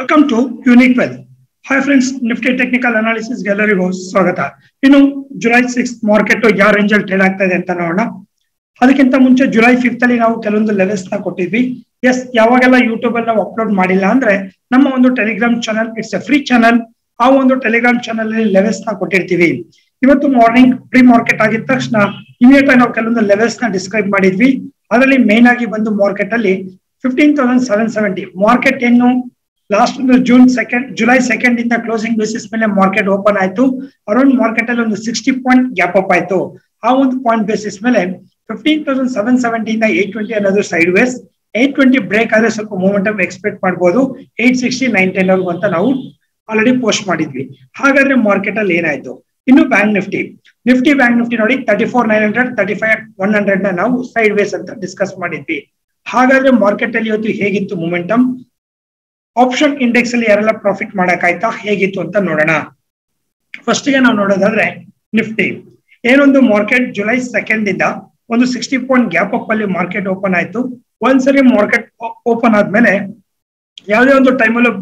Welcome to Unique well. Hi friends, Nifty Technical Analysis Gallery go swagata inu. July 6th market ya range alli trade aagtide anta nodona. Adikkinta munche July 5th alli naavu kelvondu levels na kottidvi. Yes, yavagella YouTube alli naavu upload madilla andre namma ondu Telegram channel, it's a free channel. Aa ondu Telegram channel alli levels na kottirtivi. Ivattu morning pre market aagid takshana immediate naavu kelvondu levels na describe madidvi. Adalli main aagi bandu market alli 15770 market ennu last June July second इंद closing basis मेले market open आयतु around market अल्ली 60 point gap up आयतु आ ओंदु point basis मेले 15770 इंद 820 ಅನ್ನೋದು ಸೈಡ್ ವೇಸ್ 820 ಬ್ರೇಕ್ ಆದರೆ ಸ್ವಲ್ಪ ಮೊಮೆಂಟಮ್ ಎಕ್ಸ್ಪೆಕ್ಟ್ ಮಾಡಬಹುದು 860 910 ವರೆಗೂ ಅಂತ ನಾವು ಆಲ್ರೆಡಿ ಪೋಸ್ಟ್ ಮಾಡಿದ್ವಿ ಹಾಗಾದ್ರೆ ಮಾರ್ಕೆಟ್ ಅಲ್ಲಿ ಏನಾಯ್ತು ಇನ್ನು ಬ್ಯಾಂಕ್ ನಿಫ್ಟಿ ಬ್ಯಾಂಕ್ ನಿಫ್ಟಿ ನೋಡಿ 34900 35100 ನ ನಾವು ಸೈಡ್ ವೇಸ್ ಅಂತ ಡಿಸ್ಕಸ್ ಮಾಡಿದ್ವಿ ಹಾಗಾದ್ರೆ ಮಾರ್ಕೆಟ್ ಅಲ್ಲಿ ಇವತ್ತು ಹೇಗಿತ್ತು ಮೊಮೆಂಟಮ್ ಆಪ್ಷನ್ ಇಂಡೆಕ್ಸ್ ಅಲ್ಲಿ ಯಾರೆಲ್ಲ ಪ್ರಾಫಿಟ್ ಮಾಡಕಾಯ್ತಾ ಹೇಗಿತ್ತು ಅಂತ ನೋಡೋಣ ಫಸ್ಟ್ ಗೆ ನಾವು ನೋಡೋದಾದ್ರೆ ನಿಫ್ಟಿ ಏನೊಂದು ಮಾರ್ಕೆಟ್ ಜುಲೈ 2nd ಇಂದ ಒಂದು 60 ಪಾಯಿಂಟ್ ಗ್ಯಾಪ್ ಅಪ್ ಅಲ್ಲಿ ಮಾರ್ಕೆಟ್ ಓಪನ್ ಆಯ್ತು ಒಂದ್ಸರಿ ಮಾರ್ಕೆಟ್ ಓಪನ್ ಆದ್ಮೇಲೆ ಯಾವುದೇ ಒಂದು ಟೈಮ್ ಅಲ್ಲಿ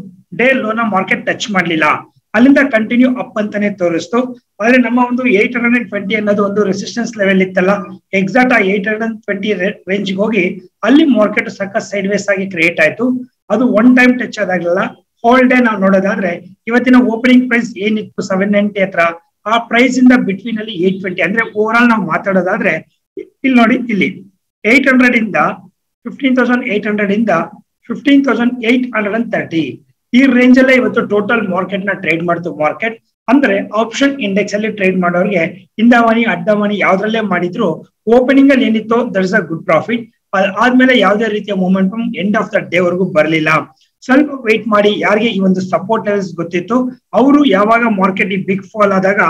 ಡೇ ಲೋನ ಮಾರ್ಕೆಟ್ ಟಚ್ ಮಾಡಲಿಲ್ಲ ಅಲ್ಲಿಂದ ಕಂಟಿನ್ಯೂ ಅಪ್ ಅಂತಾನೆ ತೋರಿಸ್ತು ಆದರೆ ನಮ್ಮ ಒಂದು 820 ಅನ್ನೋದು ಒಂದು ರೆಸಿಸ್ಟೆನ್ಸ್ ಲೆವೆಲ್ ಇತ್ತಲ್ಲ ಎಕ್ಸಾಕ್ಟ್ ಆ 820 ರೇಂಜ್ ಗೆ ಹೋಗಿ ಅಲ್ಲಿ ಮಾರ್ಕೆಟ್ ಸಕ್ಕ ಸೈಡ್ ವೇಸ್ ಆಗಿ ಕ್ರಿಯೇಟ್ ಆಯ್ತು ಅದು ಒನ್ ಟೈಮ್ ಟಚ್ ಆದಾಗಲ್ಲ ಹೋಲ್ ಡೇ ನಾವು ನೋಡೋದಾದ್ರೆ ಇವತ್ತಿನ ಓಪನಿಂಗ್ ಪ್ರೈಸ್ ಏನಿತ್ತು 790 ಹತ್ರ ಆ ಪ್ರೈಸ್ ಇಂದ ಬಿಟ್ವೀನ್ ಅಲ್ಲಿ 820 ಅಂದ್ರೆ ಓವರ್ ಆಲ್ ನಾವು ಮಾತಾಡೋದಾದ್ರೆ ಇಲ್ಲಿ ನೋಡಿ ಇಲ್ಲಿ 800 ಇಂದ 15800 ಇಂದ 15830 ಈ ರೇಂಜ್ ಅಲ್ಲಿ ಇವತ್ತು ಟೋಟಲ್ ಮಾರ್ಕೆಟ್ ನ ಟ್ರೇಡ್ ಮಾಡ್ತು ಮಾರ್ಕೆಟ್ ಅಂದ್ರೆ ಆಪ್ಷನ್ ಇಂಡೆಕ್ಸ್ ಅಲ್ಲಿ ಟ್ರೇಡ್ ಮಾಡೋರಿಗೆ ಇಂದಾವಣಿ ಅಡ್ಡವಾಣಿ ಯಾವ್ದ್ರಲ್ಲೇ ಮಾಡಿದ್ರು ಓಪನಿಂಗ್ ಅಲ್ಲಿ ಏನಿತ್ತು ದಟ್ಸ್ ಅ ಗುಡ್ ಪ್ರಾಫಿಟ್ ಆದ್ಮೇಲೆ ಯಾವುದೇ ರೀತಿಯ momentum end of the day ವರೆಗೂ ಬರಲಿಲ್ಲ ಸ್ವಲ್ಪ ವೇಟ್ ಮಾಡಿ ಯಾರಿಗೆ ಈ ಒಂದು ಸಪೋರ್ಟ್ ಲೆವೆಲ್ಸ್ ಗೊತ್ತಿತ್ತು ಅವರು ಯಾವಾಗ ಮಾರ್ಕೆಟ್ ಈ ಬಿಗ್ ಫಾಲ್ ಆದಾಗ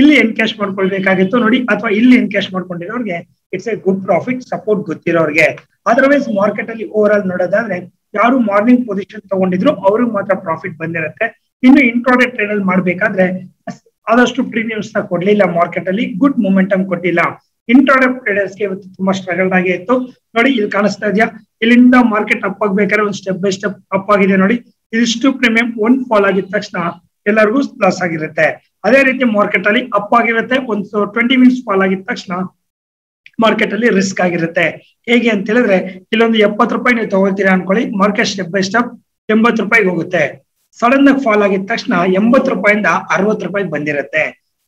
ಇಲ್ಲಿ ಎನ್ಕ್ಯಾಶ್ ಮಾಡ್ಕೊಳ್ಬೇಕಾಗಿತ್ತು ನೋಡಿ ಅಥವಾ ಇಲ್ಲಿ ಎನ್ಕ್ಯಾಶ್ ಮಾಡ್ಕೊಂಡಿರೋರಿಗೆ it's a good profit support ಗೊತ್ತಿರೋರಿಗೆ ಅದರ್ವೈಸ್ ಮಾರ್ಕೆಟ್ ಅಲ್ಲಿ ಓವರ್ ಆಲ್ ನೋಡೋದಾದ್ರೆ ಯಾರು ಮಾರ್ನಿಂಗ್ ಪೊಸಿಷನ್ ತಗೊಂಡಿದ್ರು ಅವ್ರಿಗೆ ಮಾತ್ರ ಪ್ರಾಫಿಟ್ ಬಂದಿರುತ್ತೆ ಇನ್ನು ಇಂಟ್ರಾಡೇ ಟ್ರೇಡ್ ಅಲ್ಲಿ ಮಾಡ್ಬೇಕಾದ್ರೆ ಆದಷ್ಟು ಪ್ರೀಮಿಯಮ್ಸ್ ನ ಕೊಡ್ಲಿಲ್ಲ ಮಾರ್ಕೆಟ್ ಅಲ್ಲಿ ಗುಡ್ ಮೊಮೆಂಟಮ್ ಕೊಟ್ಟಿಲ್ಲ ಇಂಟ್ರಾಡೇ ಟ್ರೇಡರ್ಸ್ ಗೆ ಇವತ್ತು ತುಂಬಾ ಸ್ಟ್ರಗಲ್ ಆಗಿ ಇತ್ತು ನೋಡಿ ಇಲ್ಲಿ ಕಾಣಿಸ್ತಾ ಇದೆಯಾ ಇಲ್ಲಿಂದ ಮಾರ್ಕೆಟ್ ಅಪ್ ಆಗ್ಬೇಕಾದ್ರೆ ಒಂದು ಸ್ಟೆಪ್ ಬೈ ಸ್ಟೆಪ್ ಅಪ್ ಆಗಿದೆ ನೋಡಿ ಇದಿಷ್ಟು ಪ್ರೀಮಿಯಂ ಒಂದ್ ಫಾಲ್ ಆಗಿದ ತಕ್ಷಣ ಎಲ್ಲರಿಗೂ ಲಾಸ್ ಆಗಿರುತ್ತೆ ಅದೇ ರೀತಿ ಮಾರ್ಕೆಟ್ ಅಲ್ಲಿ ಅಪ್ ಆಗಿರುತ್ತೆ ಒಂದು 20 ಮಿನಿಟ್ಸ್ ಫಾಲ್ ಆಗಿದ ತಕ್ಷಣ ಮಾರ್ಕೆಟ್ ಅಲ್ಲಿ ರಿಸ್ಕ್ ಆಗಿರುತ್ತೆ ಹೇಗೆ ಅಂತ ಹೇಳಿದ್ರೆ ಇಲ್ಲೊಂದು 70 ರೂಪಾಯಿ ನೀವು ತಗೊಳ್ತೀರಾ ಅನ್ಕೊಳ್ಳಿ ಮಾರ್ಕೆಟ್ ಸ್ಟೆಪ್ ಬೈ ಸ್ಟೆಪ್ 80 ರೂಪಾಯಿಗೆ ಹೋಗುತ್ತೆ ಸಡನ್ ಆಗಿ ಫಾಲ್ ಆಗಿದ ತಕ್ಷಣ 80 ರೂಪಾಯಿಂದ 60 ರೂಪಾಯಿ ಬಂದಿರುತ್ತೆ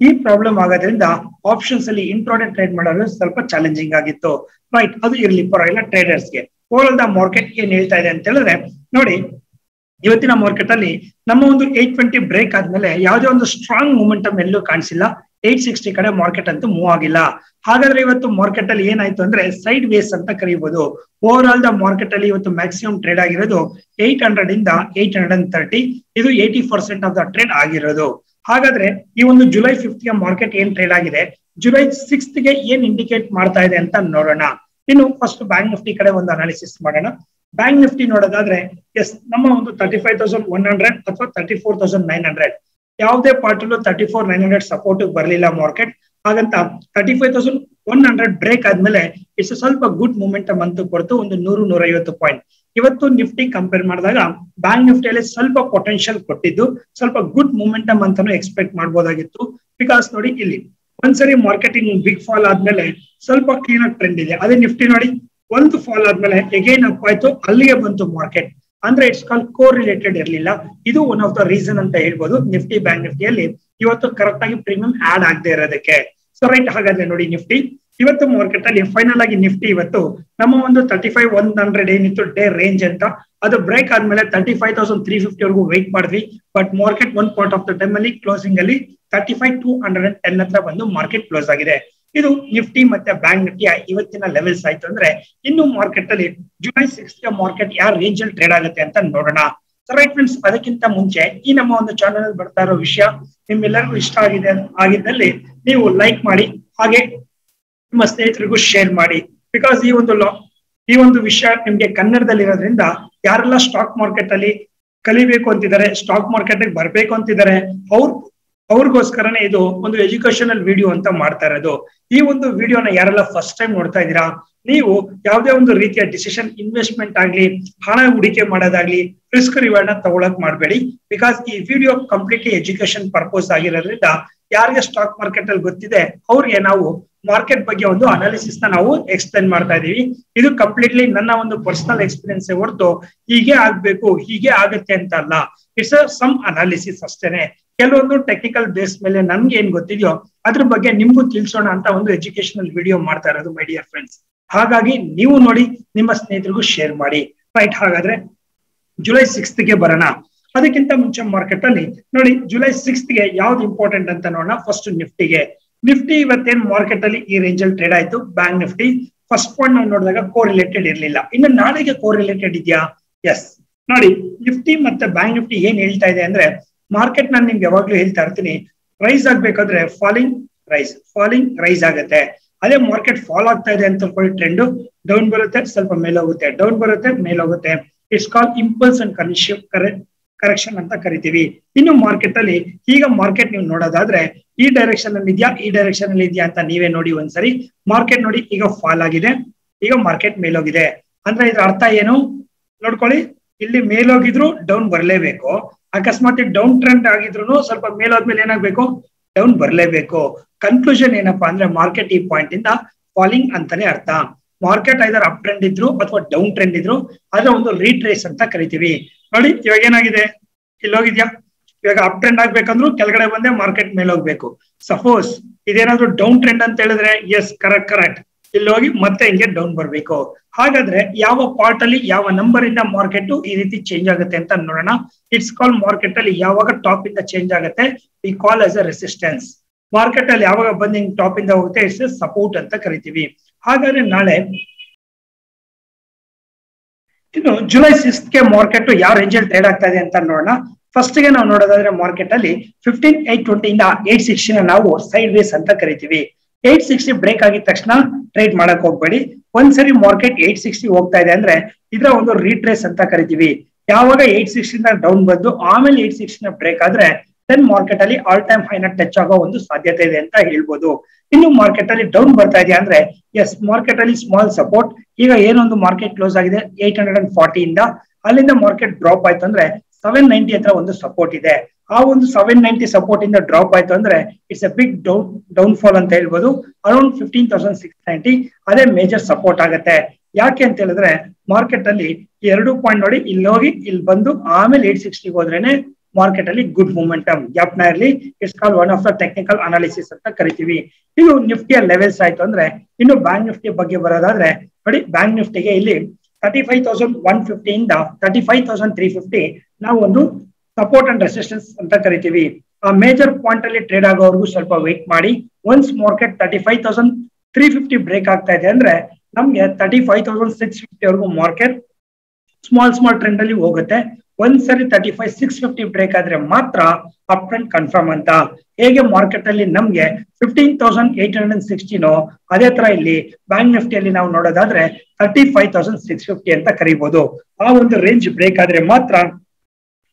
ಈ ಪ್ರಾಬ್ಲಮ್ ಆಗೋದ್ರಿಂದ ಆಪ್ಷನ್ಸ್ ಅಲ್ಲಿ ಇಂಟ್ರಾಡೇ ಟ್ರೇಡ್ ಮಾಡೋದು ಸ್ವಲ್ಪ ಚಾಲೆಂಜಿಂಗ್ ಆಗಿತ್ತು ರೈಟ್ ಅದು ಇರಲಿ ಪರವಾಗಿಲ್ಲ ಟ್ರೇಡರ್ಸ್ಗೆ ಓವರ್ಆಲ್ ದ ಮಾರ್ಕೆಟ್ ಏನ್ ಹೇಳ್ತಾ ಇದೆ ಅಂತ ಹೇಳಿದ್ರೆ ನೋಡಿ ಇವತ್ತಿನ ಮಾರ್ಕೆಟ್ ಅಲ್ಲಿ ನಮ್ಮ ಒಂದು 820 ಬ್ರೇಕ್ ಆದ್ಮೇಲೆ ಯಾವುದೇ ಒಂದು ಸ್ಟ್ರಾಂಗ್ ಮೊಮೆಂಟಮ್ ಎಲ್ಲೂ ಕಾಣಿಸಿಲ್ಲ 860 ಕಡೆ ಮಾರ್ಕೆಟ್ ಅಂತೂ ಮೂವ್ ಆಗಿಲ್ಲ ಹಾಗಾದ್ರೆ ಇವತ್ತು ಮಾರ್ಕೆಟ್ ಅಲ್ಲಿ ಏನಾಯ್ತು ಅಂದ್ರೆ ಸೈಡ್ ವೇಸ್ ಅಂತ ಕರೀಬಹುದು ಓವರ್ ಆಲ್ ದ ಮಾರ್ಕೆಟ್ ಅಲ್ಲಿ ಇವತ್ತು ಮ್ಯಾಕ್ಸಿಮಮ್ ಟ್ರೇಡ್ ಆಗಿರೋದು 800 ಇಂದ 830 ಇದು 80% ಆಫ್ ದ ಟ್ರೇಡ್ ಆಗಿರೋದು ಹಾಗಾದ್ರೆ ಈ ಒಂದು ಜುಲೈ 5th ಗೆ ಮಾರ್ಕೆಟ್ ಏನ್ ಟ್ರೇಡ್ ಆಗಿದೆ ಜುಲೈ 6th ಗೆ ಏನ್ ಇಂಡಿಕೇಟ್ ಮಾಡ್ತಾ ಇದೆ ಅಂತ ನೋಡೋಣ ಇನ್ನು ಫಸ್ಟ್ ಬ್ಯಾಂಕ್ ನಿಫ್ಟಿ ಕಡೆ ಒಂದು ಅನಾಲಿಸಿಸ್ ಮಾಡೋಣ ಬ್ಯಾಂಕ್ ನಿಫ್ಟಿ ನೋಡೋದಾದ್ರೆ ಎಸ್ ನಮ್ಮ ಒಂದು 35100 ಅಥವಾ 34900 ಯಾವುದೇ ಪಾರ್ಟ್ ಅಲ್ಲೂ 34900 ಸಪೋರ್ಟ್ ಬರಲಿಲ್ಲ ಮಾರ್ಕೆಟ್ ಹಾಗಂತ 35100 ಬ್ರೇಕ್ ಆದ್ಮೇಲೆ ಇಷ್ಟು ಸ್ವಲ್ಪ ಗುಡ್ ಮೊಮೆಂಟಮ್ ಅಂತೂ ಕೊಡ್ತು ಒಂದು 100-150 ಪಾಯಿಂಟ್ ಇವತ್ತು ನಿಫ್ಟಿ ಕಂಪೇರ್ ಮಾಡಿದಾಗ ಬ್ಯಾಂಕ್ ನಿಫ್ಟಿಯಲ್ಲಿ ಸ್ವಲ್ಪ ಪೊಟೆನ್ಷಿಯಲ್ ಕೊಟ್ಟಿದ್ದು ಸ್ವಲ್ಪ ಗುಡ್ ಮೂಮೆಂಟಮ್ ಅಂತಾನು ಎಕ್ಸ್ಪೆಕ್ಟ್ ಮಾಡಬಹುದಾಗಿತ್ತು ಬಿಕಾಸ್ ನೋಡಿ ಇಲ್ಲಿ ಒಂದ್ಸರಿ ಮಾರ್ಕೆಟ್ ಇನ್ ಬಿಗ್ ಫಾಲ್ ಆದ್ಮೇಲೆ ಸ್ವಲ್ಪ ಕ್ಲೀನ್ ಆಗಿ ಟ್ರೆಂಡ್ ಇದೆ ಅದೇ ನಿಫ್ಟಿ ನೋಡಿ ಒಂದು ಫಾಲ್ ಆದ್ಮೇಲೆ ಎಗೇನ್ ಅಪ್ ಆಯ್ತು ಅಲ್ಲಿಗೆ ಬಂತು ಮಾರ್ಕೆಟ್ ಅಂದ್ರೆ ಇಟ್ಸ್ ಕಾಲ್ ಕೋರ್ ರಿಲೇಟೆಡ್ ಇರಲಿಲ್ಲ ಇದು ಒನ್ ಆಫ್ ದ ರೀಸನ್ ಅಂತ ಹೇಳ್ಬೋದು ನಿಫ್ಟಿ ಬ್ಯಾಂಕ್ ನಿಫ್ಟಿಯಲ್ಲಿ ಇವತ್ತು ಕರೆಕ್ಟ್ ಆಗಿ ಪ್ರೀಮಿಯಂ ಆಡ್ ಆಗದೆ ಇರೋದಕ್ಕೆ ಸೊ ರೈಟ್ ಹಾಗಾದ್ರೆ ನೋಡಿ ನಿಫ್ಟಿ ಇವತ್ತು ಮಾರ್ಕೆಟ್ ಅಲ್ಲಿ ಫೈನಲ್ ಆಗಿ ನಿಫ್ಟಿ ಇವತ್ತು ನಮ್ಮ ಒಂದು 35100 ಏನಿತ್ತು ಡೇ ರೇಂಜ್ ಅಂತ ಅದು ಬ್ರೇಕ್ ಆದ್ಮೇಲೆ 35350 ವರೆಗೂ ವೇಟ್ ಮಾಡಿದ್ವಿ but market one part of the time ಅಲ್ಲಿ ಕ್ಲೋಸಿಂಗ್ ಅಲ್ಲಿ 35210 ಹತ್ರ ಬಂದು ಮಾರ್ಕೆಟ್ ಕ್ಲೋಸ್ ಆಗಿದೆ ಇದು ನಿಫ್ಟಿ ಮತ್ತೆ ಬ್ಯಾಂಕ್ ನಿಫ್ಟಿಯ ಇವತ್ತಿನ ಲೆವೆಲ್ಸ್ ಆಯ್ತು ಅಂದ್ರೆ ಇನ್ನು ಮಾರ್ಕೆಟ್ ಅಲ್ಲಿ ಜುಲೈ 6th ಮಾರ್ಕೆಟ್ ಯಾವ ರೇಂಜ್ ಅಲ್ಲಿ ಟ್ರೇಡ್ ಆಗುತ್ತೆ ಅಂತ ನೋಡೋಣ ರೈಟ್ ಫ್ರೆಂಡ್ಸ್ ಅದಕ್ಕಿಂತ ಮುಂಚೆ ಈ ನಮ್ಮ ಒಂದು ಚಾನಲ್ ಅಲ್ಲಿ ಬರ್ತಾ ಇರೋ ವಿಷಯ ನಿಮ್ಮೆಲ್ಲರಿಗೂ ಇಷ್ಟ ಆಗಿದೆ ಆಗಿದ್ದಲ್ಲಿ ನೀವು ಲೈಕ್ ಮಾಡಿ ಹಾಗೆ ನಿಮ್ಮ ಸ್ನೇಹಿತರಿಗೂ ಶೇರ್ ಮಾಡಿ ಬಿಕಾಸ್ ಈ ಒಂದು ವಿಷಯ ನಿಮ್ಗೆ ಕನ್ನಡದಲ್ಲಿ ಇರೋದ್ರಿಂದ ಯಾರೆಲ್ಲ ಸ್ಟಾಕ್ ಮಾರ್ಕೆಟ್ ಅಲ್ಲಿ ಕಲಿಬೇಕು ಅಂತಿದ್ದಾರೆ ಸ್ಟಾಕ್ ಮಾರ್ಕೆಟ್ ಬರ್ಬೇಕು ಅಂತಿದ್ದಾರೆ ಅವ್ರು ಅವ್ರಿಗೋಸ್ಕರನೇ ಇದು ಒಂದು ಎಜುಕೇಶನಲ್ ವಿಡಿಯೋ ಅಂತ ಮಾಡ್ತಾ ಇರೋದು। ಈ ಒಂದು ವಿಡಿಯೋನ ಯಾರೆಲ್ಲ ಫಸ್ಟ್ ಟೈಮ್ ನೋಡ್ತಾ ಇದ್ದೀರಾ, ನೀವು ಯಾವುದೇ ಒಂದು ರೀತಿಯ ಡಿಸಿಷನ್ ಇನ್ವೆಸ್ಟ್ಮೆಂಟ್ ಆಗಲಿ, ಹಣ ಹೂಡಿಕೆ ಮಾಡೋದಾಗ್ಲಿ, ರಿಸ್ಕ್ ರಿವಾರ್ಡ್ ನ ತಗೊಳಕ್ ಮಾಡಬೇಡಿ। ಬಿಕಾಸ್ ಈ ವಿಡಿಯೋ ಕಂಪ್ಲೀಟ್ಲಿ ಎಜುಕೇಶನ್ ಪರ್ಪಸ್ ಆಗಿರೋದ್ರಿಂದ ಯಾರಿಗೆ ಸ್ಟಾಕ್ ಮಾರ್ಕೆಟ್ ಅಲ್ಲಿ ಗೊತ್ತಿದೆ ಅವ್ರಿಗೆ ನಾವು ಮಾರ್ಕೆಟ್ ಬಗ್ಗೆ ಒಂದು ಅನಾಲಿಸಿಸ್ ನಾವು ಎಕ್ಸ್ಪ್ಲೇನ್ ಮಾಡ್ತಾ ಇದೀವಿ। ಇದು ಕಂಪ್ಲೀಟ್ಲಿ ನನ್ನ ಒಂದು ಪರ್ಸನಲ್ ಎಕ್ಸ್ಪೀರಿಯನ್ಸ್ ಹೊರತು ಹೀಗೆ ಆಗ್ಬೇಕು ಹೀಗೆ ಆಗತ್ತೆ ಅಂತ ಅಲ್ಲ, ಇಟ್ಸ್ ಸಮ್ ಅನಾಲಿಸಿಸ್ ಅಷ್ಟೇನೆ। ಕೆಲವೊಂದು ಟೆಕ್ನಿಕಲ್ ಬೇಸ್ ಮೇಲೆ ನಮ್ಗೆ ಏನ್ ಗೊತ್ತಿದೆಯೋ ಅದ್ರ ಬಗ್ಗೆ ನಿಮ್ಗೂ ತಿಳಿಸೋಣ ಅಂತ ಒಂದು ಎಜುಕೇಶನಲ್ ವಿಡಿಯೋ ಮಾಡ್ತಾ ಇರೋದು ಮೈ ಡಿಯರ್ ಫ್ರೆಂಡ್ಸ್। ಹಾಗಾಗಿ ನೀವು ನೋಡಿ, ನಿಮ್ಮ ಸ್ನೇಹಿತರಿಗೂ ಶೇರ್ ಮಾಡಿ, ರೈಟ್। ಹಾಗಾದ್ರೆ ಜುಲೈ 6 ಗೆ ಬರೋಣ। ಅದಕ್ಕಿಂತ ಮುಂಚೆ ಮಾರ್ಕೆಟ್ ಅಲ್ಲಿ ನೋಡಿ ಜುಲೈ 6 ಗೆ ಯಾವ್ದು ಇಂಪಾರ್ಟೆಂಟ್ ಅಂತ ನೋಡೋಣ। ಫಸ್ಟ್ ನಿಫ್ಟಿಗೆ, ನಿಫ್ಟಿ ಇವತ್ತೇನ್ ಮಾರ್ಕೆಟ್ ಅಲ್ಲಿ ಈ ರೇಂಜ್ ಅಲ್ಲಿ ಟ್ರೇಡ್ ಆಯ್ತು। ಬ್ಯಾಂಕ್ ನಿಫ್ಟಿ ಫಸ್ಟ್ ಪಾಯಿಂಟ್ ನಾವು ನೋಡಿದಾಗ ಕೋರಿಲೇಟೆಡ್ ಇರಲಿಲ್ಲ, ಇನ್ನು ನಾಳೆಗೆ ಕೋರಿಲೇಟೆಡ್ ಇದೆಯಾ? ಎಸ್, ನೋಡಿ ನಿಫ್ಟಿ ಮತ್ತೆ ಬ್ಯಾಂಕ್ ನಿಫ್ಟಿ ಏನ್ ಹೇಳ್ತಾ ಇದೆ ಅಂದ್ರೆ, ಮಾರ್ಕೆಟ್ ನಾನು ನಿಮ್ಗೆ ಯಾವಾಗ್ಲೂ ಹೇಳ್ತಾ ಇರ್ತೀನಿ, ರೈಸ್ ಆಗ್ಬೇಕಾದ್ರೆ ಫಾಲಿಂಗ್ ರೈಸ್ ಆಗುತ್ತೆ। ಅದೇ ಮಾರ್ಕೆಟ್ ಫಾಲ್ ಆಗ್ತಾ ಇದೆ ಅಂತ ತಿಳ್ಕೊಳ್ಳಿ, ಟ್ರೆಂಡ್ ಡೌನ್ ಬರುತ್ತೆ ಸ್ವಲ್ಪ ಮೇಲೆ ಹೋಗುತ್ತೆ, ಡೌನ್ ಬರುತ್ತೆ ಮೇಲೆ ಹೋಗುತ್ತೆ। It's call impulse and correction ಅಂತ ಕರಿತೀವಿ। ಇನ್ನು ಮಾರ್ಕೆಟ್ ಅಲ್ಲಿ ಈಗ ಮಾರ್ಕೆಟ್ ನೀವು ನೋಡೋದಾದ್ರೆ ಈ ಡೈರೆಕ್ಷನ್ ಅಲ್ಲಿ ಇದೆಯಾ ಈ ಡೈರೆಕ್ಷನ್ ಅಲ್ಲಿ ಇದೆಯಾ ಅಂತ ನೀವೇ ನೋಡಿ ಒಂದ್ಸರಿ। ಮಾರ್ಕೆಟ್ ನೋಡಿ ಈಗ ಫಾಲ್ ಆಗಿದೆ, ಈಗ ಮಾರ್ಕೆಟ್ ಮೇಲೋಗಿದೆ ಅಂದ್ರೆ ಇದ್ರ ಅರ್ಥ ಏನು ನೋಡ್ಕೊಳ್ಳಿ, ಇಲ್ಲಿ ಮೇಲೋಗಿದ್ರು ಡೌನ್ ಬರಲೇಬೇಕು, ಅಕಸ್ಮಾತ್ ಡೌನ್ ಟ್ರೆಂಡ್ ಆಗಿದ್ರು ಸ್ವಲ್ಪ ಮೇಲೋದ್ಮೇಲೆ ಏನಾಗ್ಬೇಕು ಡೌನ್ ಬರಲೇಬೇಕು। ಕನ್ಕ್ಲೂಷನ್ ಏನಪ್ಪಾ ಅಂದ್ರೆ ಮಾರ್ಕೆಟ್ ಈ ಪಾಯಿಂಟ್ ಇಂದ ಫಾಲಿಂಗ್ ಅಂತಾನೆ ಅರ್ಥ। ಮಾರ್ಕೆಟ್ ಐದರ್ ಅಪ್ ಟ್ರೆಂಡ್ ಇದ್ರು ಅಥವಾ ಡೌನ್ ಟ್ರೆಂಡ್ ಇದ್ರು ಅದ್ರ ಒಂದು ರೀಟ್ರೇಸ್ ಅಂತ ಕರಿತೀವಿ। ನೋಡಿ ಇವಾಗ ಏನಾಗಿದೆ, ಇಲ್ಲಿ ಹೋಗಿದ್ಯಾ, ಇವಾಗ ಅಪ್ ಟ್ರೆಂಡ್ ಆಗ್ಬೇಕಂದ್ರು ಕೆಳಗಡೆ ಬಂದೆ ಮಾರ್ಕೆಟ್ ಮೇಲೆ ಹೋಗ್ಬೇಕು। ಸಪೋಸ್ ಇದೇನಾದ್ರು ಡೌನ್ ಟ್ರೆಂಡ್ ಅಂತ ಹೇಳಿದ್ರೆ ಎಸ್ ಕರೆಕ್ಟ್, ಇಲ್ಲಿ ಹೋಗಿ ಮತ್ತೆ ಹಿಂಗೆ ಡೌನ್ ಬರ್ಬೇಕು। ಹಾಗಾದ್ರೆ ಯಾವ ಪಾರ್ಟ್ ಅಲ್ಲಿ ಯಾವ ನಂಬರ್ ಇಂದ ಮಾರ್ಕೆಟ್ ಈ ರೀತಿ ಚೇಂಜ್ ಆಗುತ್ತೆ ಅಂತ ನೋಡೋಣ। ಇಟ್ಸ್ ಕಾಲ್ ಮಾರ್ಕೆಟ್ ಅಲ್ಲಿ ಯಾವಾಗ ಟಾಪ್ ಇಂದ ಚೇಂಜ್ ಆಗುತ್ತೆ we call as a resistance, market ಅಲ್ಲಿ ಯಾವಾಗ ಬಂದ್ ಹಿಂಗ್ ಟಾಪ್ ಇಂದ ಹೋಗುತ್ತೆ ಇಟ್ಸ್ ಸಪೋರ್ಟ್ ಅಂತ ಕರಿತೀವಿ। ಹಾಗಾದ್ರೆ ನಾಳೆ ಇನ್ನು ಜುಲೈ 6 ಗೆ ಮಾರ್ಕೆಟ್ ಯಾವ ರೇಂಜ್ ಅಲ್ಲಿ ಟ್ರೇಡ್ ಆಗ್ತಾ ಇದೆ ಅಂತ ನೋಡೋಣ। ಫಸ್ಟ್ ಗೆ ನಾವು ನೋಡೋದಾದ್ರೆ ಮಾರ್ಕೆಟ್ ಅಲ್ಲಿ 15,820 ಇಂದ 860 ನಾವು ಸೈಡ್ ವೇಸ್ ಅಂತ ಕರಿತೀವಿ। 860 ಬ್ರೇಕ್ ಆಗಿದ ತಕ್ಷಣ ಟ್ರೇಡ್ ಮಾಡಕ್ ಹೋಗ್ಬೇಡಿ, ಒಂದ್ಸರಿ ಮಾರ್ಕೆಟ್ 860 ಹೋಗ್ತಾ ಇದೆ ಅಂದ್ರೆ ಇದರ ಒಂದು ರೀಟ್ರೇಸ್ ಅಂತ ಕರಿತೀವಿ। ಯಾವಾಗ 860 ಡೌನ್ ಬಂದು ಆಮೇಲೆ 860 ಬ್ರೇಕ್ ಆದ್ರೆ ದೆನ್ ಮಾರ್ಕೆಟ್ ಅಲ್ಲಿ ಆಲ್ ಟೈಮ್ ಹೈನ ಟಚ್ ಆಗೋ ಒಂದು ಸಾಧ್ಯತೆ ಇದೆ ಅಂತ ಹೇಳ್ಬೋದು। ಇನ್ನು ಮಾರ್ಕೆಟ್ ಅಲ್ಲಿ ಡೌನ್ ಬರ್ತಾ ಇದೆಯಾ ಅಂದ್ರೆ ಎಸ್, ಮಾರ್ಕೆಟ್ ಅಲ್ಲಿ ಸ್ಮಾಲ್ ಸಪೋರ್ಟ್, ಈಗ ಏನೊಂದು ಮಾರ್ಕೆಟ್ ಕ್ಲೋಸ್ ಆಗಿದೆ 840 ಇಂದ, ಅಲ್ಲಿಂದ ಮಾರ್ಕೆಟ್ ಡ್ರಾಪ್ ಆಯ್ತು ಅಂದ್ರೆ 790 ಹತ್ರ ಒಂದು ಸಪೋರ್ಟ್ ಇದೆ। ಆ ಒಂದು 790 ಸಪೋರ್ಟ್ ಇಂದ ಡ್ರಾಪ್ ಆಯ್ತು ಅಂದ್ರೆ ಇಟ್ಸ್ ಎ ಬಿಗ್ ಡೌನ್ಫಾಲ್ ಅಂತ ಹೇಳ್ಬೋದು, ಅರೌಂಡ್ 15,690 ಅದೇ ಮೇಜರ್ ಸಪೋರ್ಟ್ ಆಗುತ್ತೆ। ಯಾಕೆ ಅಂತ ಹೇಳಿದ್ರೆ ಮಾರ್ಕೆಟ್ ಅಲ್ಲಿ 2 ಪಾಯಿಂಟ್ ನೋಡಿ, ಇಲ್ಲಿ ಹೋಗಿ ಇಲ್ಲಿ ಬಂದು ಆಮೇಲೆ 860 ಹೋದ್ರೇನೆ ಮಾರ್ಕೆಟ್ ಅಲ್ಲಿ ಗುಡ್ ಮೊಮೆಂಟಮ್ ಗ್ಯಾಪ್ನ ಇರಲಿ, it's call one of the technical analysis ಅಂತ ಕರಿತೀವಿ। ಇದು ನಿಫ್ಟಿಯ ಲೆವೆಲ್ಸ್ ಆಯ್ತು ಅಂದ್ರೆ, ಇನ್ನು ಬ್ಯಾಂಕ್ ನಿಫ್ಟಿ ಬಗ್ಗೆ ಬರೋದಾದ್ರೆ ನೋಡಿ ಬ್ಯಾಂಕ್ ನಿಫ್ಟಿಗೆ ಇಲ್ಲಿ 35,150 ಇಂದ 35,350 ನಾವು ಒಂದು ಸಪೋರ್ಟ್ ಅಂಡ್ ರೆಸಿಸ್ಟೆನ್ಸ್ ಅಂತ ಕರಿತೀವಿ। ಆ ಮೇಜರ್ ಪಾಯಿಂಟ್ ಅಲ್ಲಿ ಟ್ರೇಡ್ ಆಗೋವರೆಗೂ ಸ್ವಲ್ಪ ವೇಟ್ ಮಾಡಿ। ಒನ್ಸ್ ಮಾರ್ಕೆಟ್ 35,350 ಬ್ರೇಕ್ ಆಗ್ತಾ ಇದೆ ಅಂದ್ರೆ ನಮ್ಗೆ 35,650 ವರೆಗೂ ಮಾರ್ಕೆಟ್ ಸ್ಮಾಲ್ ಟ್ರೆಂಡ್ ಅಲ್ಲಿ ಹೋಗುತ್ತೆ। ಒಂದ್ಸರಿ 35,650 ಬ್ರೇಕ್ ಆದ್ರೆ ಮಾತ್ರ ಅಪ್ ಟ್ರೆಂಡ್ ಕನ್ಫರ್ಮ್ ಅಂತ। ಹೇಗೆ ಮಾರ್ಕೆಟ್ ಅಲ್ಲಿ ನಮ್ಗೆ 15,860 ಅದೇ ತರ ಇಲ್ಲಿ ಬ್ಯಾಂಕ್ ನಿಫ್ಟಿಯಲ್ಲಿ ನಾವು ನೋಡೋದಾದ್ರೆ 35,650 ಅಂತ ಕರಿಬಹುದು। ಆ ಒಂದು ರೇಂಜ್ ಬ್ರೇಕ್ ಆದ್ರೆ ಮಾತ್ರ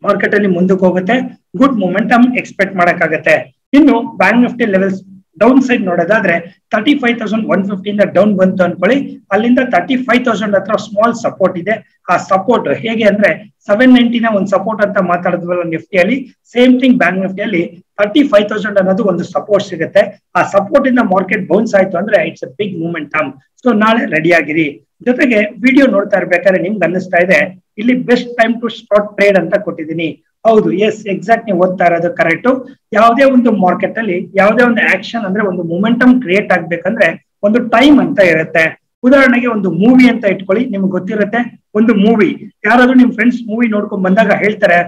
ಮಾರ್ಕೆಟ್ ಅಲ್ಲಿ ಮುಂದಕ್ಕೆ ಹೋಗುತ್ತೆ, ಗುಡ್ ಮೊಮೆಂಟಮ್ ಎಕ್ಸ್ಪೆಕ್ಟ್ ಮಾಡಕ್ಕಾಗತ್ತೆ। ಇನ್ನು bank Nifty levels down side ನೋಡೋದಾದ್ರೆ 35,150 ಇಂದ ಡೌನ್ ಬಂತು ಅನ್ಕೊಳ್ಳಿ, ಅಲ್ಲಿಂದ 35,000 ಹತ್ರ ಸ್ಮಾಲ್ ಸಪೋರ್ಟ್ ಇದೆ। ಆ ಸಪೋರ್ಟ್ ಹೇಗೆ ಅಂದ್ರೆ 790 ನ ಒಂದು ಸಪೋರ್ಟ್ ಅಂತ ಮಾತಾಡಿದ್ವಲ್ಲ ನಿಫ್ಟಿಯಲ್ಲಿ, ಸೇಮ್ ಥಿಂಗ್ ಬ್ಯಾಂಕ್ ನಿಫ್ಟಿಯಲ್ಲಿ 35,000 ಅನ್ನೋದು ಒಂದು ಸಪೋರ್ಟ್ ಸಿಗುತ್ತೆ। ಆ ಸಪೋರ್ಟ್ ಇಂದ ಮಾರ್ಕೆಟ್ ಬೌನ್ಸ್ ಆಯ್ತು ಅಂದ್ರೆ it's a big momentum. So ನಾಳೆ ರೆಡಿ ಆಗಿರಿ। ಜೊತೆಗೆ ವಿಡಿಯೋ ನೋಡ್ತಾ ಇರ್ಬೇಕಾದ್ರೆ ನಿಮ್ಗೆ ಅನ್ನಿಸ್ತಾ ಇದೆ ಇಲ್ಲಿ best time to start trade ಅಂತ ಕೊಟ್ಟಿದ್ದೀನಿ, ಹೌದು ಎಸ್ ಎಕ್ಸಾಕ್ಟ್, ನೀವು ಓದ್ತಾ ಇರೋದು ಕರೆಕ್ಟ್। ಯಾವುದೇ ಒಂದು ಮಾರ್ಕೆಟ್ ಅಲ್ಲಿ ಯಾವುದೇ ಒಂದು ಆಕ್ಷನ್ ಅಂದ್ರೆ ಒಂದು ಮೊಮೆಂಟಮ್ ಕ್ರಿಯೇಟ್ ಆಗ್ಬೇಕಂದ್ರೆ ಒಂದು ಟೈಮ್ ಅಂತ ಇರುತ್ತೆ। ಉದಾಹರಣೆಗೆ ಒಂದು ಮೂವಿ ಅಂತ ಇಟ್ಕೊಳ್ಳಿ, ನಿಮ್ಗೆ ಗೊತ್ತಿರುತ್ತೆ ಒಂದು ಮೂವಿ, ಯಾರಾದ್ರೂ ನಿಮ್ ಫ್ರೆಂಡ್ಸ್ ಮೂವಿ ನೋಡ್ಕೊಂಡ್ ಬಂದಾಗ ಹೇಳ್ತಾರೆ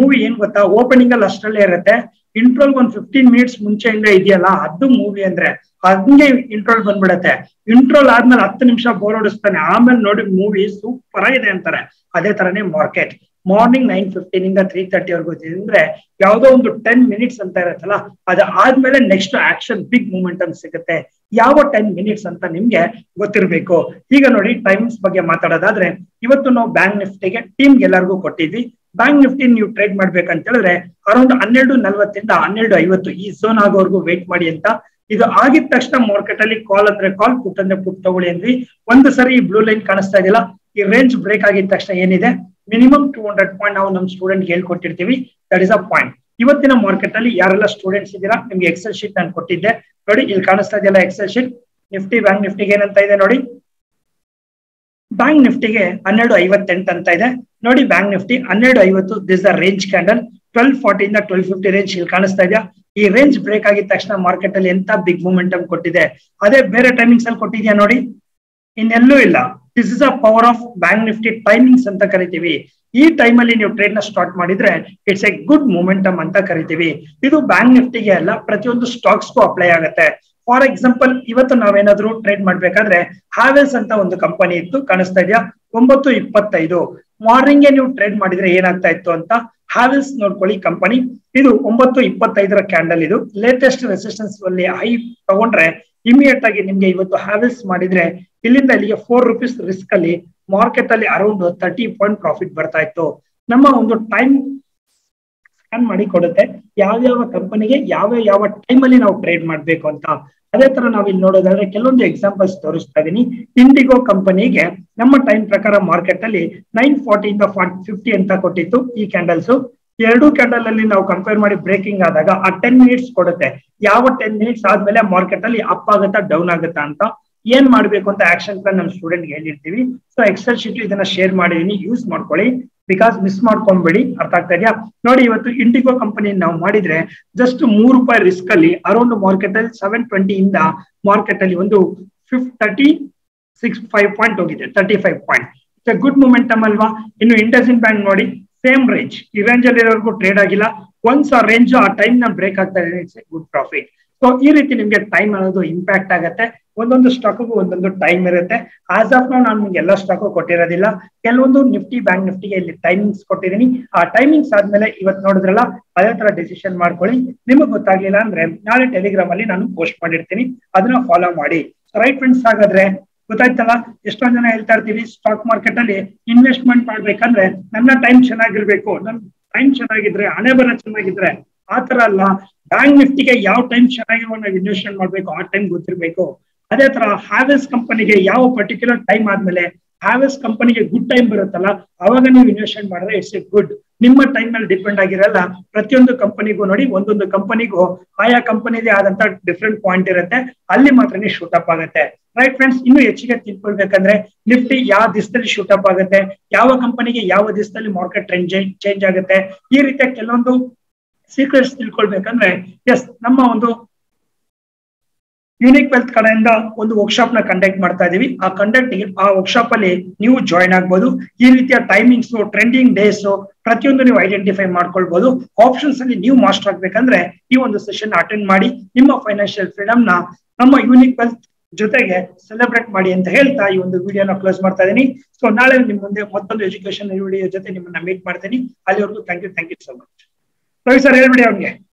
ಮೂವಿ ಏನ್ ಗೊತ್ತಾ, ಓಪನಿಂಗ್ ಅಲ್ಲಿ ಅಷ್ಟರಲ್ಲೇ ಇರುತ್ತೆ, ಇಂಟ್ರೋಲ್ ಒಂದು 15 ಮಿನಿಟ್ಸ್ ಮುಂಚೆಯಿಂದ ಇದೆಯಲ್ಲ ಅದು ಮೂವಿ ಅಂದ್ರೆ, ಹಂಗೆ ಇಂಟ್ರೋಲ್ ಬಂದ್ಬಿಡತ್ತೆ, ಇಂಟ್ರೋಲ್ ಆದ್ಮೇಲೆ 10 ನಿಮಿಷ ಬೋರ್ ಹೊಡಿಸ್ತಾನೆ, ಆಮೇಲೆ ನೋಡಿ ಮೂವಿ ಸೂಪರ್ ಆಗಿದೆ ಅಂತಾರೆ। ಅದೇ ತರನೇ ಮಾರ್ಕೆಟ್ ಮಾರ್ನಿಂಗ್ 9:15 ಇಂದ 3:30 ವರೆಗೂ ಅಂದ್ರೆ ಯಾವ್ದೋ ಒಂದು 10 ಮಿನಿಟ್ಸ್ ಅಂತ ಇರತ್ತಲ್ಲ, ಅದ ಆದ್ಮೇಲೆ ನೆಕ್ಸ್ಟ್ ಆಕ್ಷನ್ ಬಿಗ್ ಮೂಮೆಂಟಮ್ ಸಿಗುತ್ತೆ। ಯಾವ 10 ಮಿನಿಟ್ಸ್ ಅಂತ ನಿಮ್ಗೆ ಗೊತ್ತಿರ್ಬೇಕು। ಈಗ ನೋಡಿ ಟೈಮ್ಸ್ ಬಗ್ಗೆ ಮಾತಾಡೋದಾದ್ರೆ ಇವತ್ತು ನಾವು ಬ್ಯಾಂಕ್ ನಿಫ್ಟಿಗೆ ಟೀಮ್ ಎಲ್ಲರಿಗೂ ಕೊಟ್ಟಿದ್ವಿ, बैंक निफ्टी ನೀವು ಟ್ರೇಡ್ ಮಾಡಬೇಕಂತ ಹೇಳಿದ್ರೆ ಅರೌಂಡ್ 12:40 ಇಂದ 12:50 ಈ ಝೋನ್ ಆಗೋವರೆಗೂ ವೇಟ್ ಮಾಡಿ ಅಂತ ಇದು ಆಗಿದ ತಕ್ಷಣ ಮಾರ್ಕೆಟ್ ಅಲ್ಲಿ ಕಾಲ್ ಅಂದ್ರೆ ಕಾಲ್ ಪುಟ್ ಅಂದ್ರೆ ಪುಟ್ ತಗೊಳ್ಳಿ ಅಂದ್ವಿ ಒಂದು ಸರಿ ಈ ಬ್ಲೂ ಲೈನ್ ಕಾಣಿಸ್ತಾ ಇದೆಯಲ್ಲ ಈ ರೇಂಜ್ ಬ್ರೇಕ್ ಆಗಿದ ತಕ್ಷಣ ಏನಿದೆ ಮಿನಿಮಮ್ 200 ಪಾಯಿಂಟ್ ನಾವು ನಮ್ಮ ಸ್ಟೂಡೆಂಟ್ ಗೆ ಹೇಳ್ಕೊಟ್ಟಿರ್ತೀವಿ ದಟ್ ಇಸ್ ಅ ಪಾಯಿಂಟ್ ಇವತ್ತಿನ ಮಾರ್ಕೆಟ್ ಅಲ್ಲಿ ಯಾರೆಲ್ಲ ಸ್ಟೂಡೆಂಟ್ಸ್ ಇದ್ದೀರಾ ನಿಮಗೆ ಎಕ್ಸೆಲ್ ಶೀಟ್ ನಾನು ಕೊಟ್ಟಿದ್ದೆ ನೋಡಿ ಇಲ್ಲಿ ಕಾಣಿಸ್ತಾ ಇದೆಯಲ್ಲ ಎಕ್ಸೆಲ್ ಶೀಟ್ ನಿಫ್ಟಿ ಬ್ಯಾಂಕ್ ನಿಫ್ಟಿಗೆ ಏನಂತ ಇದೆ ನೋಡಿ बैंक निफ्टी 12:58 ಅಂತ ಇದೆ ನೋಡಿ bank Nifty 12:50 this the range candle 1240 ಇಂದ 1250 ರೇಂಜ್ ಇಲ್ಲಿ ಕಾಣಿಸ್ತಾ ಇದೆಯಾ ಈ ರೇಂಜ್ ಬ್ರೇಕ್ ಆಗಿದ ತಕ್ಷಣ ಮಾರ್ಕೆಟ್ ಅಲ್ಲಿ ಎಂತ ಬಿಗ್ ಮೊಮೆಂಟಮ್ ಕೊಟ್ಟಿದೆ ಅದೇ ಬೇರೆ ಟೈಮಿಂಗ್ಸ್ ಅಲ್ಲಿ ಕೊಟ್ಟಿದ್ಯಾ ನೋಡಿ ಇನ್ನೆಲ್ಲೂ ಇಲ್ಲ this is a power of bank Nifty timings ಅಂತ ಕರೀತೀವಿ ಈ ಟೈಮ್ ಅಲ್ಲಿ ನೀವು ಟ್ರೇಡ್ ನ ಸ್ಟಾರ್ಟ್ ಮಾಡಿದ್ರೆ ಇಟ್ಸ್ ಎ ಗುಡ್ ಮೊಮೆಂಟಮ್ ಅಂತ ಕರೀತೀವಿ ಇದು ಬ್ಯಾಂಕ್ ನಿಫ್ಟಿಗೆ ಅಲ್ಲ ಪ್ರತಿಯೊಂದು ಸ್ಟಾಕ್ಸ್ ಗೂ ಅಪ್ಲೈ ಆಗುತ್ತೆ फॉर एग्जांपल इवत्तु नावेनादरू ट्रेड ಮಾಡಬೇಕಾದ್ರೆ ಹಾವೆಲ್ಸ್ ಅಂತ ಒಂದು ಕಂಪನಿ ಇತ್ತು ಕಾಣಿಸ್ತಾ ಇದೆಯಾ 9:25 ಮಾರ್ನಿಂಗ್ ಗೆ ನೀವು ಟ್ರೇಡ್ ಮಾಡಿದ್ರೆ ಏನಾಗ್ತಾ ಇತ್ತು ಅಂತ ಹಾವೆಲ್ಸ್ ನೋಡ್ಕೊಳ್ಳಿ ಕಂಪನಿ ಇದು 9:25 ರ ಕ್ಯಾಂಡಲ್ ಇದು ಲೇಟೆಸ್ಟ್ ರೆಸಿಸ್ಟೆನ್ಸ್ ಅಲ್ಲಿ ಹೈ ತಗೊಂಡ್ರೆ ಇಮಿಡಿಯೇಟ್ ಆಗಿ ನಿಮಗೆ ಇವತ್ತು ಹಾವೆಲ್ಸ್ ಮಾಡಿದ್ರೆ ಇಲ್ಲಿಂದ ಇಲ್ಲಿಗೆ 4 ರೂಪಾಯಿ ರಿಸ್ಕ್ ಅಲ್ಲಿ ಮಾರ್ಕೆಟ್ ಅಲ್ಲಿ ಅರೌಂಡ್ 30 ಪಾಯಿಂಟ್ ಪ್ರಾಫಿಟ್ ಬರ್ತಾ ಇತ್ತು ನಮ್ಮ ಒಂದು ಟೈಮ್ ಸ್ಕ್ಯಾನ್ ಮಾಡಿ ಕೊಡುತ್ತೆ ಯಾವ ಯಾವ ಕಂಪನಿಗೆ ಯಾವ ಯಾವ ಟೈಮ್ ಅಲ್ಲಿ ನಾವು ಟ್ರೇಡ್ ಮಾಡಬೇಕು ಅಂತ ಅದೇ ತರ ನಾವು ಇಲ್ಲಿ ನೋಡೋದಾದ್ರೆ ಕೆಲವೊಂದು ಎಕ್ಸಾಂಪಲ್ಸ್ ತೋರಿಸ್ತಾ ಇದೀನಿ ಇಂಡಿಗೋ ಕಂಪನಿಗೆ ನಮ್ಮ ಟೈಮ್ ಪ್ರಕಾರ ಮಾರ್ಕೆಟ್ ಅಲ್ಲಿ 9:40 ಇಂದ 50 ಅಂತ ಕೊಟ್ಟಿತ್ತು ಈ ಕ್ಯಾಂಡಲ್ಸ್ ಎರಡು ಕ್ಯಾಂಡಲ್ ಅಲ್ಲಿ ನಾವು ಕಂಪೇರ್ ಮಾಡಿ ಬ್ರೇಕಿಂಗ್ ಆದಾಗ ಆ 10 ಮಿನಿಟ್ಸ್ ಕೊಡುತ್ತೆ ಯಾವ 10 ಮಿನಿಟ್ಸ್ ಆದ್ಮೇಲೆ ಮಾರ್ಕೆಟ್ ಅಲ್ಲಿ ಅಪ್ ಆಗುತ್ತಾ ಡೌನ್ ಆಗುತ್ತಾ ಅಂತ ಏನ್ ಮಾಡಬೇಕು ಅಂತ ಆಕ್ಷನ್ ಪ್ಲಾನ್ ನಮ್ಮ ಸ್ಟೂಡೆಂಟ್ ಗೆ ಹೇಳಿರ್ತೀವಿ ಸೋ ಎಕ್ಸೆಲ್ ಶೀಟ್ ಇದನ್ನ ಶೇರ್ ಮಾಡಿದೀನಿ ಯೂಸ್ ಮಾಡ್ಕೊಳ್ಳಿ बिकॉज मिस माड्कोंबेडि अर्थ आगता इद्या नोडि इवत्तु इंडिगो कंपनी नावु माडिद्रे जस्ट 3 रूपाಯಿ रिस्क ಅಲ್ಲಿ अराउंड मार्केट ಅಲ್ಲಿ 720 ಇಂದ ಮಾರ್ಕೆಟ್ ಅಲ್ಲಿ ಒಂದು 35 ಪಾಯಿಂಟ್ ಹೋಗಿದೆ 35 point it's a good momentum ಅಲ್ವಾ ಇನ್ನು ಇಂಡಸ್ಇನ್ ಬ್ಯಾಂಕ್ ನೋಡಿ ಸೇಮ್ ರೇಂಜ್ ಈ ರೇಂಜ್ ಅಲ್ಲಿ ಇರೋವರೆಗೂ ಟ್ರೇಡ್ ಆಗಿಲ್ಲ ಒನ್ಸ್ ಆ ರೇಂಜ್ ಆ ಟೈಮ್ ನ ಬ್ರೇಕ್ ಆಗ್ತಾ ಇದೆ it's a good profit so ಈ ರೀತಿ ನಿಮಗೆ ಟೈಮ್ ಅನ್ನೋದು ಇಂಪ್ಯಾಕ್ಟ್ ಆಗುತ್ತೆ ಒಂದೊಂದು ಸ್ಟಾಕ್ ಗೂ ಒಂದೊಂದು ಟೈಮ್ ಇರುತ್ತೆ ಆಸ್ ಆಫ್ ನಾನು ನಿಮಗೆ ಎಲ್ಲ ಸ್ಟಾಕ್ ಕೊಟ್ಟಿರೋದಿಲ್ಲ ಕೆಲವೊಂದು ನಿಫ್ಟಿ ಬ್ಯಾಂಕ್ ನಿಫ್ಟಿಗೆ ಇಲ್ಲಿ ಟೈಮಿಂಗ್ಸ್ ಕೊಟ್ಟಿದ್ದೀನಿ ಆ ಟೈಮಿಂಗ್ಸ್ ಆದ್ಮೇಲೆ ಇವತ್ತು ನೋಡಿದ್ರಲ್ಲ ಅದೇ ತರ ಡಿಸಿಷನ್ ಮಾಡ್ಕೊಳ್ಳಿ ನಿಮಗೆ ಗೊತ್ತಾಗ್ಲಿಲ್ಲ ಅಂದ್ರೆ ನಾಳೆ ಟೆಲಿಗ್ರಾಮ್ ಅಲ್ಲಿ ನಾನು ಪೋಸ್ಟ್ ಮಾಡಿರ್ತೀನಿ ಅದನ್ನ ಫಾಲೋ ಮಾಡಿ ರೈಟ್ ಫ್ರೆಂಡ್ಸ್ ಹಾಗಾದ್ರೆ ಗೊತ್ತಾಯ್ತಲ್ಲ ಎಷ್ಟೊಂದ್ ಜನ ಹೇಳ್ತಾ ಇರ್ತೀವಿ ಸ್ಟಾಕ್ ಮಾರ್ಕೆಟ್ ಅಲ್ಲಿ ಇನ್ವೆಸ್ಟ್ಮೆಂಟ್ ಮಾಡ್ಬೇಕಂದ್ರೆ ನನ್ನ ಟೈಮ್ ಚೆನ್ನಾಗಿರ್ಬೇಕು ನನ್ನ ಟೈಮ್ ಚೆನ್ನಾಗಿದ್ರೆ ಹಣೆ ಬರ ಚೆನ್ನಾಗಿದ್ರೆ ಆತರ ಅಲ್ಲ ಬ್ಯಾಂಕ್ ನಿಫ್ಟಿಗೆ ಯಾವ ಟೈಮ್ ಚೆನ್ನಾಗಿರುವ ನಾವು ಇನ್ವೆಸ್ಟ್ಮೆಂಟ್ ಮಾಡ್ಬೇಕು ಆ ಟೈಮ್ ಗೊತ್ತಿರ್ಬೇಕು ಅದೇ ತರ ಹಾವೆಲ್ಸ್ ಕಂಪನಿಗೆ ಯಾವ ಪರ್ಟಿಕ್ಯುಲರ್ ಟೈಮ್ ಆದ್ಮೇಲೆ ಹಾವೆಲ್ಸ್ ಕಂಪನಿಗೆ ಗುಡ್ ಟೈಮ್ ಬರುತ್ತಲ್ಲ ಅವಾಗ ನೀವು ಇನ್ವೆಸ್ಟ್ಮೆಂಟ್ ಮಾಡಿದ್ರೆ ಇಟ್ಸ್ ಎ ಗುಡ್ ನಿಮ್ಮ ಟೈಮ್ ಮೇಲೆ ಡಿಪೆಂಡ್ ಆಗಿರಲ್ಲ ಪ್ರತಿಯೊಂದು ಕಂಪನಿಗೂ ನೋಡಿ ಒಂದೊಂದು ಕಂಪನಿಗೂ ಆಯಾ ಕಂಪನಿದೇ ಆದಂತ ಡಿಫ್ರೆಂಟ್ ಪಾಯಿಂಟ್ ಇರುತ್ತೆ ಅಲ್ಲಿ ಮಾತ್ರ ಶೂಟ್ ಅಪ್ ಆಗುತ್ತೆ ರೈಟ್ ಫ್ರೆಂಡ್ಸ್ ಇನ್ನು ಹೆಚ್ಚಿಗೆ ತಿಳ್ಕೊಳ್ಬೇಕಂದ್ರೆ ನಿಫ್ಟಿ ಯಾವ ದಿಸದಲ್ಲಿ ಶೂಟ್ ಅಪ್ ಆಗುತ್ತೆ ಯಾವ ಕಂಪನಿಗೆ ಯಾವ ದಿಸದಲ್ಲಿ ಮಾರ್ಕೆಟ್ ಟ್ರೆಂಡ್ ಚೇಂಜ್ ಆಗುತ್ತೆ ಈ ರೀತಿಯ ಕೆಲವೊಂದು ಸೀಕ್ರೆಟ್ಸ್ ತಿಳ್ಕೊಳ್ಬೇಕಂದ್ರೆ ಎಸ್ ನಮ್ಮ ಒಂದು ಯುನಿಕ್ ವೆಲ್ತ್ ಕಡೆಯಿಂದ ಒಂದು ವರ್ಕ್ಶಾಪ್ ನ ಕಂಡಕ್ಟ್ ಮಾಡ್ತಾ ಇದೀವಿ ಆ ವರ್ಕ್ಶಾಪ್ ಅಲ್ಲಿ ನೀವು ಜಾಯಿನ್ ಆಗ್ಬಹುದು ಈ ರೀತಿಯ ಟೈಮಿಂಗ್ಸ್ ಟ್ರೆಂಡಿಂಗ್ ಡೇಸ್ ಪ್ರತಿಯೊಂದು ನೀವು ಐಡೆಂಟಿಫೈ ಮಾಡ್ಕೊಳ್ಬಹುದು ಆಪ್ಷನ್ಸ್ ಅಲ್ಲಿ ನೀವು ಮಾಸ್ಟರ್ ಆಗ್ಬೇಕಂದ್ರೆ ಈ ಒಂದು ಸೆಷನ್ ಅಟೆಂಡ್ ಮಾಡಿ ನಿಮ್ಮ ಫೈನಾನ್ಷಿಯಲ್ ಫ್ರೀಡಮ್ ನ ನಮ್ಮ ಯುನಿಕ್ ವೆಲ್ತ್ ಜೊತೆಗೆ ಸೆಲೆಬ್ರೇಟ್ ಮಾಡಿ ಅಂತ ಹೇಳ್ತಾ ಈ ಒಂದು ವಿಡಿಯೋನ ಕ್ಲೋಸ್ ಮಾಡ್ತಾ ಇದೀನಿ ಸೊ ನಾಳೆ ನಿಮ್ ಮುಂದೆ ಮತ್ತೊಂದು ಎಜುಕೇಶನ್ ವಿಡಿಯೋ ಜೊತೆ ನಿಮ್ಮನ್ನ ಮೀಟ್ ಮಾಡ್ತೀನಿ ಅಲ್ಲಿವರೆಗೂ thank you so much Ravi sir ಹೇಳ್ಬಿಡಿ ಅವ್ನಿಗೆ